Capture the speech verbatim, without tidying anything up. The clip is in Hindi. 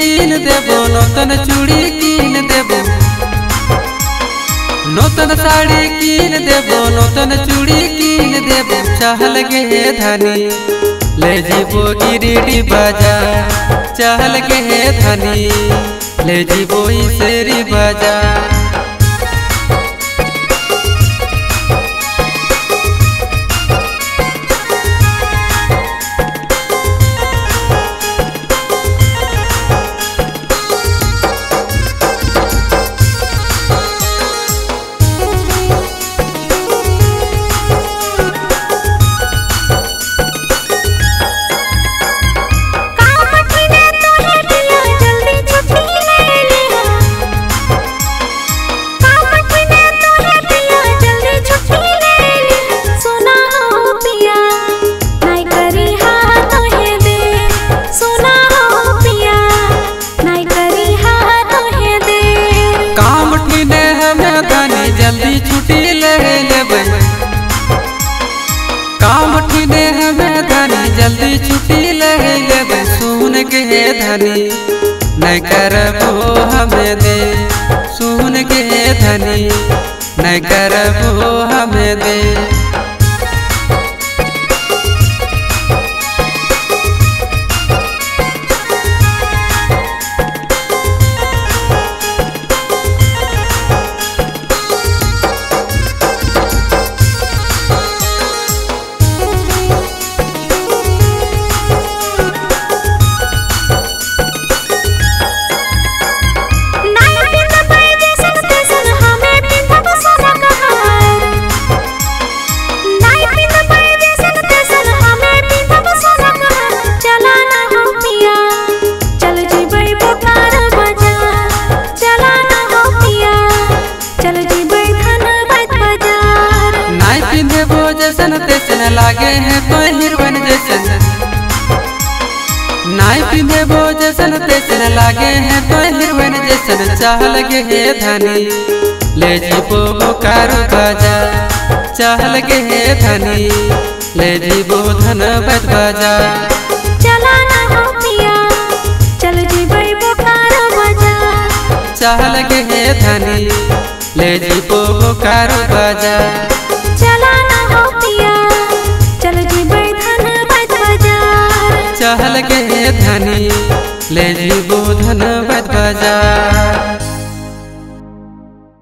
कीन देबो नूतन चूड़ी कीन देबो नूतन साड़ी कीन देबो नूतन चूड़ी कीन देबो चहल गे हे धनी ले जीबो गिरिडीह बाजार चहल गे हे धनी ले जीबो ईसेरी बाजार। जल्दी छुट्टी ले लेबे काम ठिने हमें धनी जल्दी छुट्टी ले लेबे सुन के हे धनी नहीं करबो हमें दे सुन के हे धनी नहीं करबो हमें दे। जैसन तैसन लागे है पहिरवन जैसन नाई पिंधेबो जैसन तैसन लागे है पहिरवन जैसन चहल गे हे धनी ले जीबो बोकारो बाजार चहल गे हे धनी ले जीबो धनबाद बाजार चला ना हो पिया चल जीबो बोकारो बाजार चहल गे हे धनी ले जीबो बोकारो बाजार। चहल गे हे धनी ले जीबो धनबाद बाजार।